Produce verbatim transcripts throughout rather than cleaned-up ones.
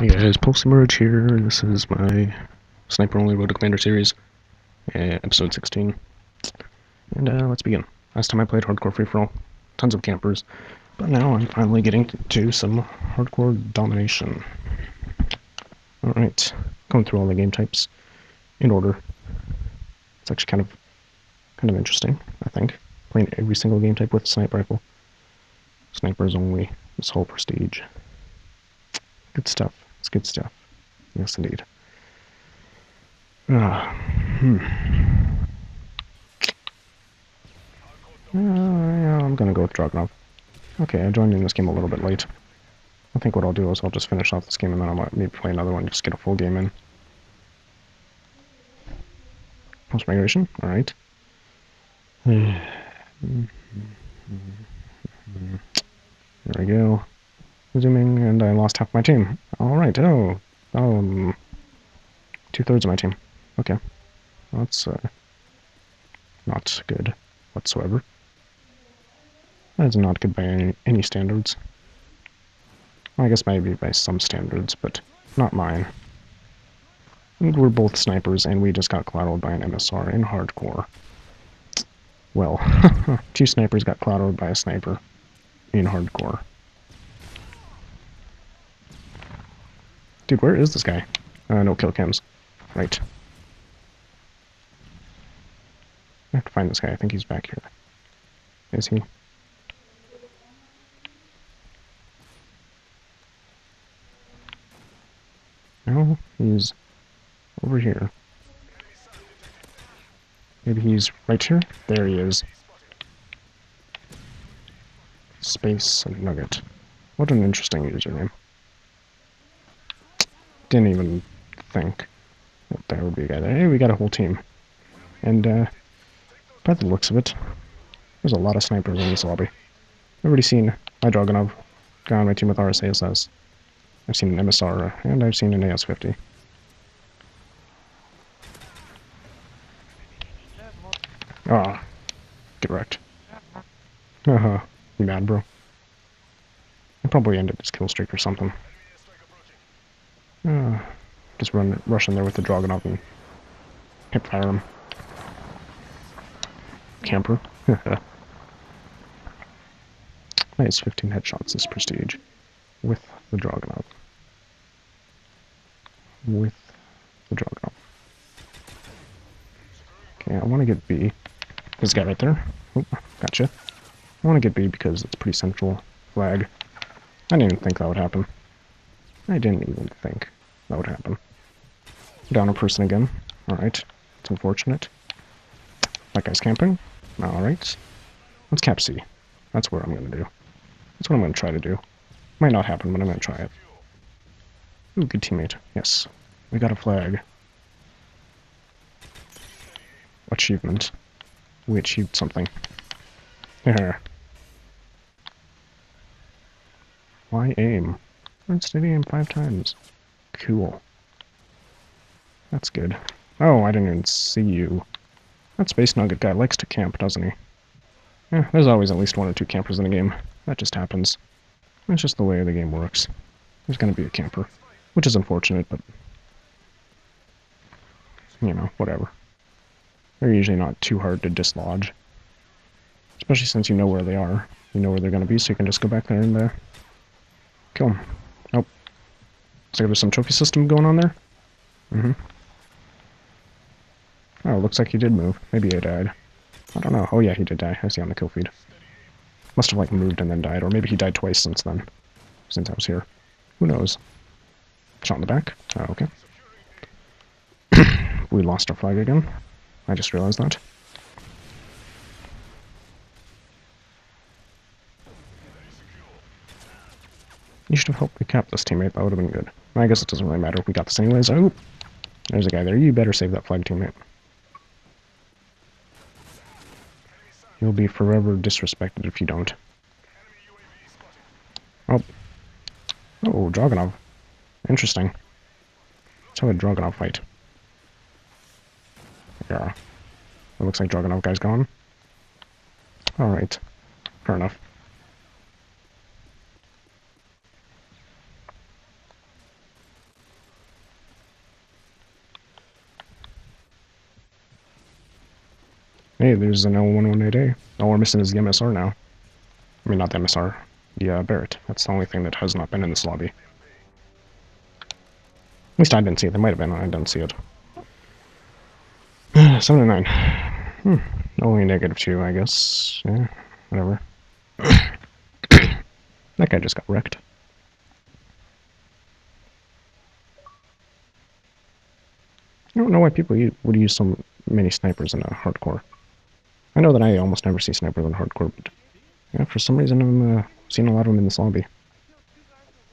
Hey guys, Pulse Emerge here. This is my Sniper Only Road to Commander series, episode sixteen. And uh, let's begin. Last time I played hardcore free for all, tons of campers, but now I'm finally getting to some hardcore domination. Alright, going through all the game types in order. It's actually kind of kind of interesting, I think. Playing every single game type with sniper rifle. Snipers only, assault prestige. Good stuff. It's good stuff. Yes, indeed. Ah, hmm. uh, yeah, I'm gonna go with Dragunov. Okay, I joined in this game a little bit late. I think what I'll do is I'll just finish off this game and then I'll maybe play another one and just get a full game in. Post-migration? Alright. There we go. Zooming, and I lost half my team. Alright, oh. Um, two-thirds of my team. Okay. That's, uh, not good whatsoever. That is not good by any, any standards. Well, I guess maybe by some standards, but not mine. And we're both snipers, and we just got collateraled by an M S R in hardcore. Well, two snipers got collateraled by a sniper in hardcore. Dude, where is this guy? Uh, no kill cams. Right. I have to find this guy. I think he's back here. Is he? No, he's over here. Maybe he's right here? There he is. Space Nugget. What an interesting username. Didn't even think that there would be a guy there. Hey, we got a whole team. And, uh, by the looks of it, there's a lot of snipers in this lobby. I've already seen my Dragunov, got on my team with R S A S S. I've seen an M S R, and I've seen an A S fifty. Ah, get wrecked. Haha, you mad, bro? I probably ended his kill streak or something. Uh, just run, rush in there with the Dragunov and hip fire him. Camper. Nice, fifteen headshots this prestige. With the Dragunov. With the Dragunov. Okay, I want to get B. This guy right there. Oh, gotcha. I want to get B because it's pretty central. Flag. I didn't even think that would happen. I didn't even think that would happen. Down a person again. Alright. It's unfortunate. That guy's camping. Alright. Let's cap C. That's what I'm going to do. That's what I'm going to try to do. Might not happen, but I'm going to try it. Ooh, good teammate. Yes. We got a flag. Achievement. We achieved something. There. Why aim? Stadium five times. Cool. That's good. Oh, I didn't even see you. That Space Nugget guy likes to camp, doesn't he? Yeah, there's always at least one or two campers in a game. That just happens. That's just the way the game works. There's gonna be a camper. Which is unfortunate, but... you know, whatever. They're usually not too hard to dislodge. Especially since you know where they are. You know where they're gonna be, so you can just go back there and uh, kill them. Oh. Looks like there's some trophy system going on there. Mm-hmm. Oh, looks like he did move. Maybe he died. I don't know. Oh yeah, he did die. I see on the kill feed. Must have, like, moved and then died. Or maybe he died twice since then. Since I was here. Who knows? Shot in the back. Oh, okay. We lost our flag again. I just realized that. You should have helped me cap this teammate, that would have been good. I guess it doesn't really matter if we got this anyways. Oh! There's a guy there. You better save that flag, teammate. You'll be forever disrespected if you don't. Oh. Oh, Dragunov. Interesting. Let's have a Dragunov fight. Yeah. It looks like Dragunov guy's gone. Alright. Fair enough. Hey, there's an L one eighteen A. All we're missing is the M S R now. I mean, not the M S R. The uh, Barrett. That's the only thing that has not been in this lobby. At least I didn't see it. There might have been. I didn't see it. seven to nine. Hmm. Only negative two, I guess. Yeah, whatever. That guy just got wrecked. I don't know why people use, would use so many snipers in a hardcore. I know that I almost never see snipers in hardcore, but yeah, for some reason I'm uh, seeing a lot of them in this lobby.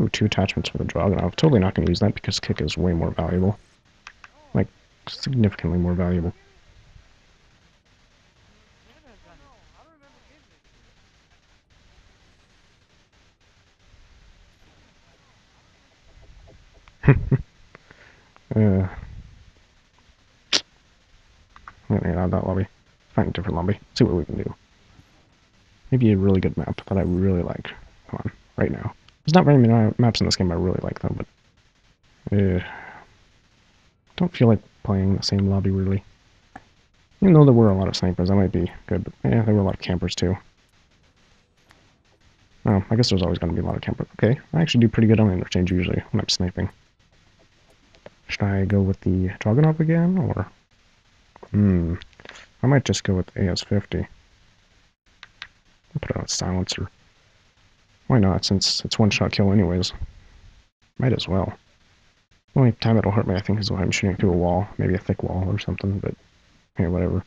Ooh, two attachments for the Dragunov. I'm totally not going to use that because kick is way more valuable. Like, significantly more valuable. uh... Let me get out of that lobby. Find a different lobby. See what we can do. Maybe a really good map that I really like. Come on, right now. There's not very many maps in this game I really like though, but uh, don't feel like playing the same lobby really. Even though there were a lot of snipers, that might be good. But yeah, there were a lot of campers too. Oh, I guess there's always going to be a lot of campers. Okay, I actually do pretty good on interchange usually when I'm sniping. Should I go with the Dragunov again or? Hmm, I might just go with the A S fifty. I'll put it on silencer. Why not, since it's one-shot kill anyways. Might as well. The only time it'll hurt me, I think, is when I'm shooting through a wall. Maybe a thick wall or something, but... hey, whatever.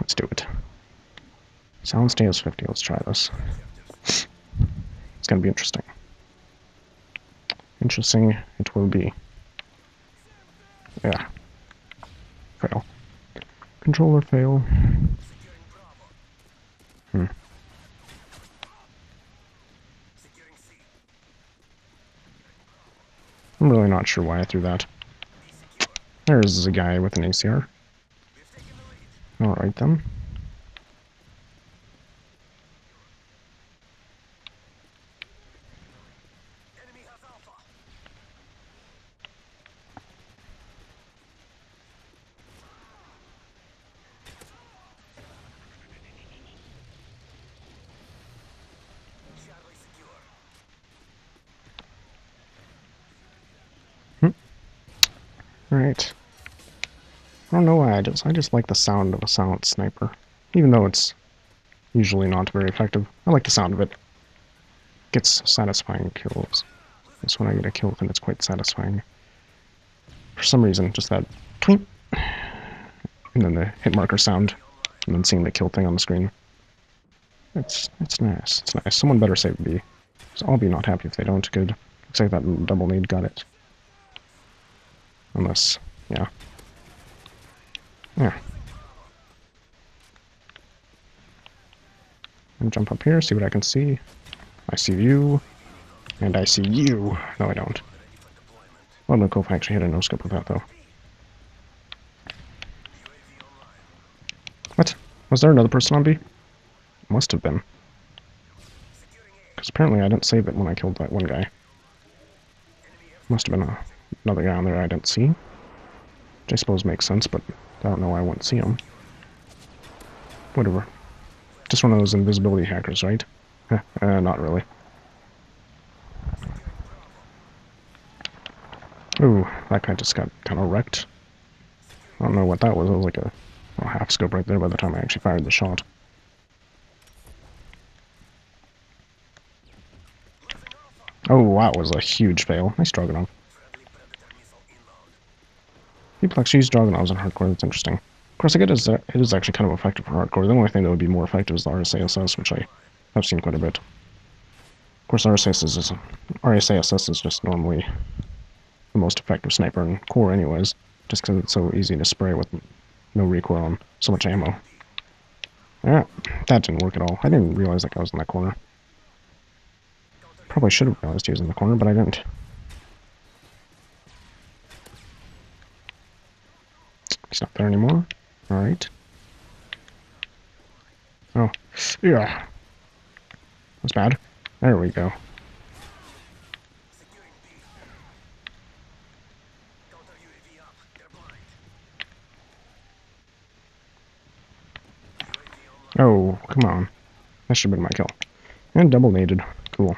Let's do it. Silenced A S fifty, let's try this. It's gonna be interesting. Interesting it will be. Yeah. Fail. Controller fail. Hmm. I'm really not sure why I threw that. There's a guy with an A C R. Alright then. Alright. I don't know why, I just I just like the sound of a silent sniper. Even though it's usually not very effective. I like the sound of it. Gets satisfying kills. That's when I get a kill, then it's quite satisfying. For some reason, just that twink. And then the hit marker sound. And then seeing the kill thing on the screen. It's it's nice. It's nice. Someone better save B. So I'll be not happy if they don't. Good. Looks like that double nade got it. Unless, yeah. Yeah. And jump up here, see what I can see. I see you. And I see you. No, I don't. Well, look, if I actually hit a no-scope with that, though. What? Was there another person on B? Must have been. Because apparently I didn't save it when I killed that one guy. Must have been a... another guy on there I didn't see. Which I suppose makes sense, but I don't know why I wouldn't see him. Whatever. Just one of those invisibility hackers, right? Huh, uh, not really. Ooh, that guy just got kind of wrecked. I don't know what that was. It was like a well, half scope right there by the time I actually fired the shot. Oh, that was a huge fail. Nice Dragunov. People actually use Dragunovs in hardcore, that's interesting. Of course, I get it, it is actually kind of effective for hardcore. The only thing that would be more effective is the R S A S S, which I have seen quite a bit. Of course, R S A S S is just normally the most effective sniper in core anyways, just because it's so easy to spray with no recoil and so much ammo. Yeah, that didn't work at all. I didn't realize that guy was in that corner. Probably should have realized he was in the corner, but I didn't. He's not there anymore. Alright. Oh. Yeah. That's bad. There we go. Oh, come on. That should have been my kill. And double naded. Cool.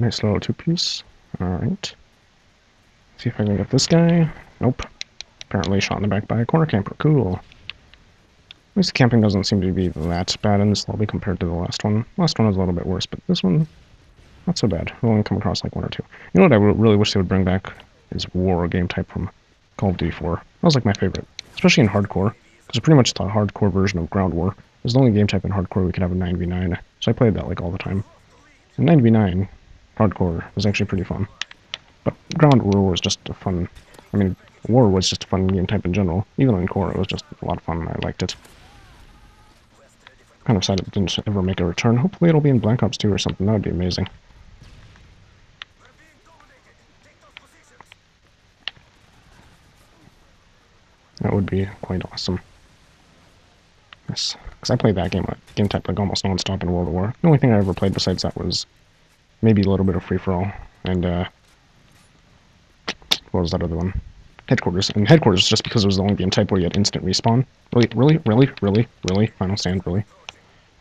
Nice little two-piece. Alright. See if I can get this guy. Nope. Apparently shot in the back by a corner camper. Cool. At least the camping doesn't seem to be that bad in this lobby compared to the last one. Last one was a little bit worse, but this one, not so bad. We'll only come across like one or two. You know what I really wish they would bring back is war game type from Call of Duty four. That was like my favorite. Especially in hardcore. Because I pretty much thought hardcore version of Ground War. It was the only game type in hardcore we could have a nine v nine. So I played that like all the time. And nine v nine... hardcore was actually pretty fun, but Ground War was just a fun, I mean, War was just a fun game type in general. Even in Core, it was just a lot of fun and I liked it. Kind of sad it didn't ever make a return. Hopefully it'll be in Black Ops two or something, that would be amazing. That would be quite awesome. Yes, because I played that game, game type like almost non-stop in World at War. The only thing I ever played besides that was maybe a little bit of free-for-all, and, uh, what was that other one? Headquarters. And Headquarters, just because it was the only game type where you had instant respawn. Really, really, really, really, really, Final Stand, really.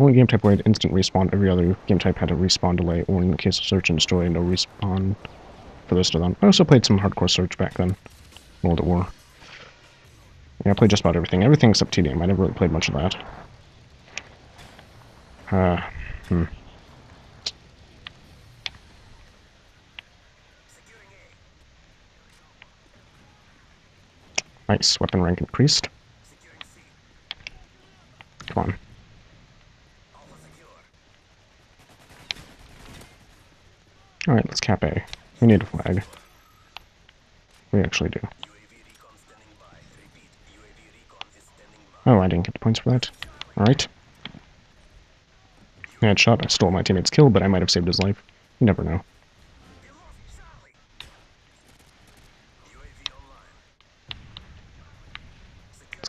Only game type where you had instant respawn. Every other game type had a respawn delay, or in the case of Search and Destroy, no respawn for those of them. I also played some hardcore Search back then, World at War. Yeah, I played just about everything. Everything except T D M. I never really played much of that. Uh, hmm. Nice, weapon rank increased. Come on. Alright, let's cap A. We need a flag. We actually do. Oh, I didn't get the points for that. Alright. Bad shot, I stole my teammate's kill, but I might have saved his life. You never know.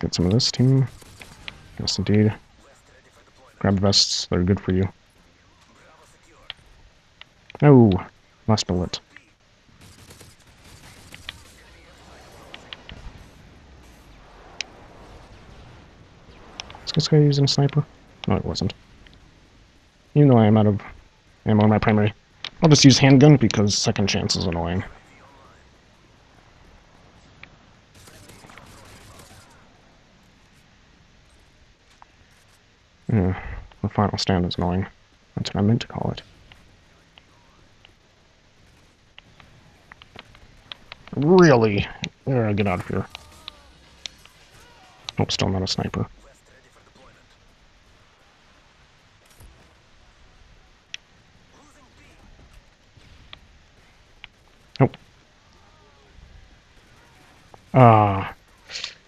Get some of this team. Yes, indeed. Grab vests, they're good for you. Oh, last bullet. Is this guy using a sniper? No, it wasn't. Even though I am out of ammo in my primary, I'll just use handgun because second chance is annoying. Yeah, the Final Stand is annoying. That's what I meant to call it. Really? Yeah, get out of here. Nope, still not a sniper. Nope. Ah.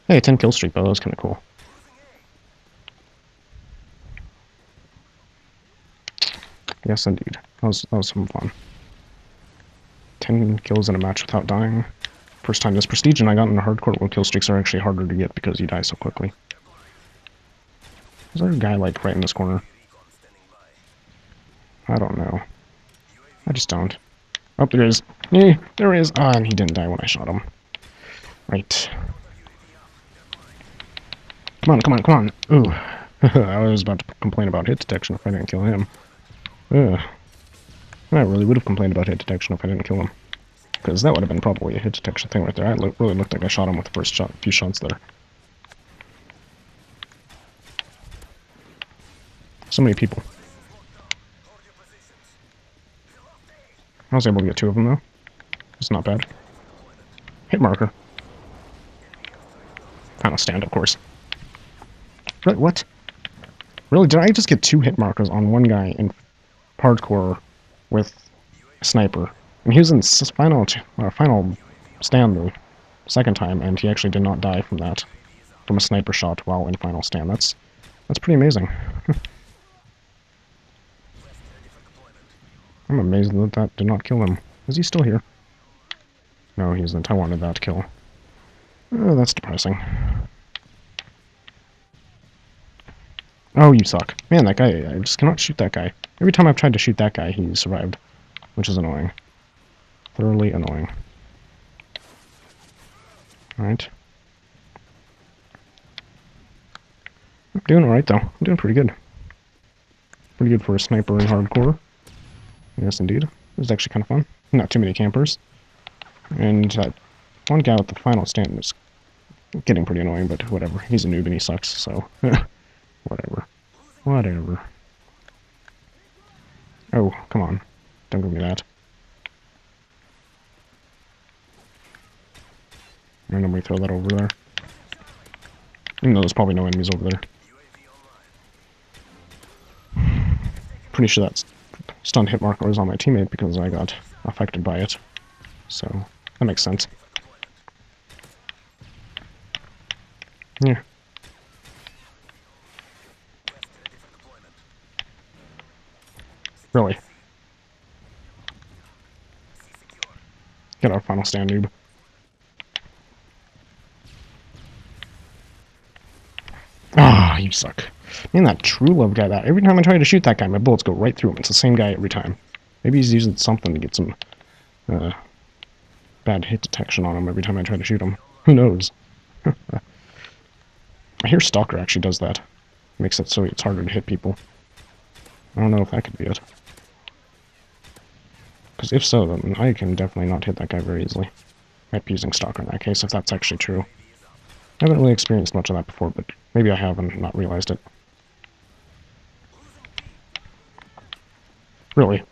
Hey, ten kill streak though, that was kinda cool. Yes, indeed. That was, that was some fun. ten kills in a match without dying. First time this prestige, and I got into hardcore where kill streaks are actually harder to get because you die so quickly. Is there a guy, like, right in this corner? I don't know. I just don't. Oh, there he is. Yeah, there he is. Ah, and he didn't die when I shot him. Right. Come on, come on, come on. Ooh. I was about to complain about hit detection if I didn't kill him. Ugh. I really would have complained about hit detection if I didn't kill him. Because that would have been probably a hit detection thing right there. I lo really looked like I shot him with the first shot, few shots there. So many people. I was able to get two of them, though. It's not bad. Hit marker. Final Stand, of course. Really? What? Really? Did I just get two hit markers on one guy in hardcore with a sniper? And he was in the final, uh, final stand the second time, and he actually did not die from that, from a sniper shot while in Final Stand. That's, that's pretty amazing. I'm amazed that that did not kill him. Is he still here? No, he isn't. I wanted that kill. Oh, that's depressing. Oh, you suck. Man, that guy, I just cannot shoot that guy. Every time I've tried to shoot that guy, he survived, which is annoying. Thoroughly annoying. Alright. I'm doing alright, though. I'm doing pretty good. Pretty good for a sniper in hardcore. Yes, indeed. It was actually kind of fun. Not too many campers. And that one guy with the final stand was getting pretty annoying, but whatever. He's a noob and he sucks, so... Whatever. Whatever. Oh, come on. Don't give me that. Randomly throw that over there. Even though there's probably no enemies over there. Pretty sure that stunned hit marker was on my teammate because I got affected by it. So, that makes sense. Yeah. Really. Get our final stand, noob. Ah, you suck. Man, that true love guy, that every time I try to shoot that guy, my bullets go right through him. It's the same guy every time. Maybe he's using something to get some uh, bad hit detection on him every time I try to shoot him. Who knows? I hear Stalker actually does that. Makes it so it's harder to hit people. I don't know if that could be it. Because if so, then I can definitely not hit that guy very easily. I'd be using Stalker in that case, if that's actually true. I haven't really experienced much of that before, but maybe I have and not realized it. Really?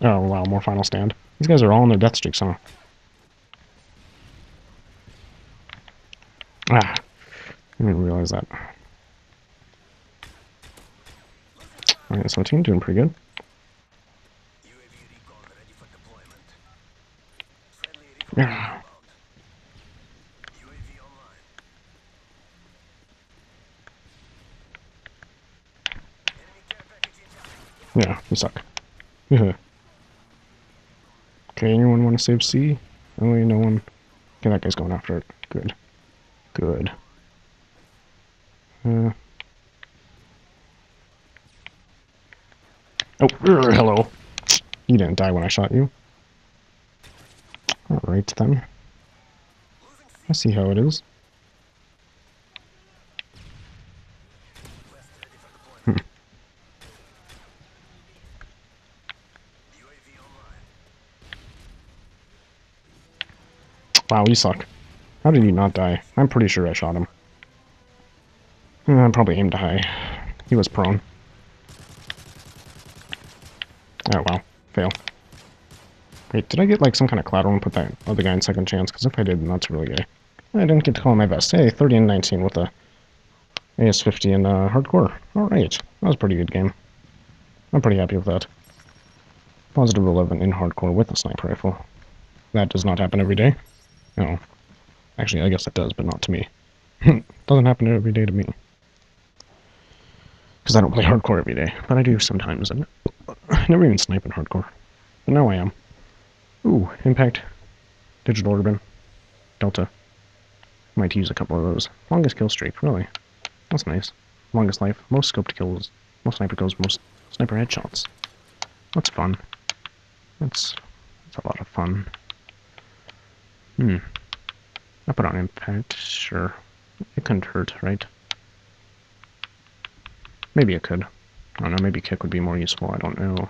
Oh wow, more final stand. These guys are all on their death streaks, huh? Ah, I didn't realize that. Alright, so our team doing pretty good. Yeah. Yeah, you suck. Okay, anyone want to save C? Oh, no one. Okay, that guy's going after it. Good. Good. Uh... Oh, er, hello. You didn't die when I shot you. Alright then. I see how it is. Hmm. Wow, you suck. How did you not die? I'm pretty sure I shot him. I probably aimed high. He was prone. Oh, wow. Fail. Wait, did I get, like, some kind of collateral and put that other guy in second chance? Because if I did, then that's really gay. I didn't get to call my best. Hey, thirty and nineteen with a A S fifty and uh, hardcore. Alright. That was a pretty good game. I'm pretty happy with that. Positive eleven in hardcore with a sniper rifle. That does not happen every day. No. Actually, I guess it does, but not to me. Doesn't happen every day to me. Because I don't play hardcore every day. But I do sometimes, and... I never even snipe in hardcore. But now I am. Ooh, Impact. Digital Urban. Delta. Might use a couple of those. Longest kill streak, really. That's nice. Longest life. Most scoped kills. Most sniper kills. Most sniper headshots. That's fun. That's, that's a lot of fun. Hmm. I put on Impact, sure. It couldn't hurt, right? Maybe it could. I don't know, maybe kick would be more useful, I don't know.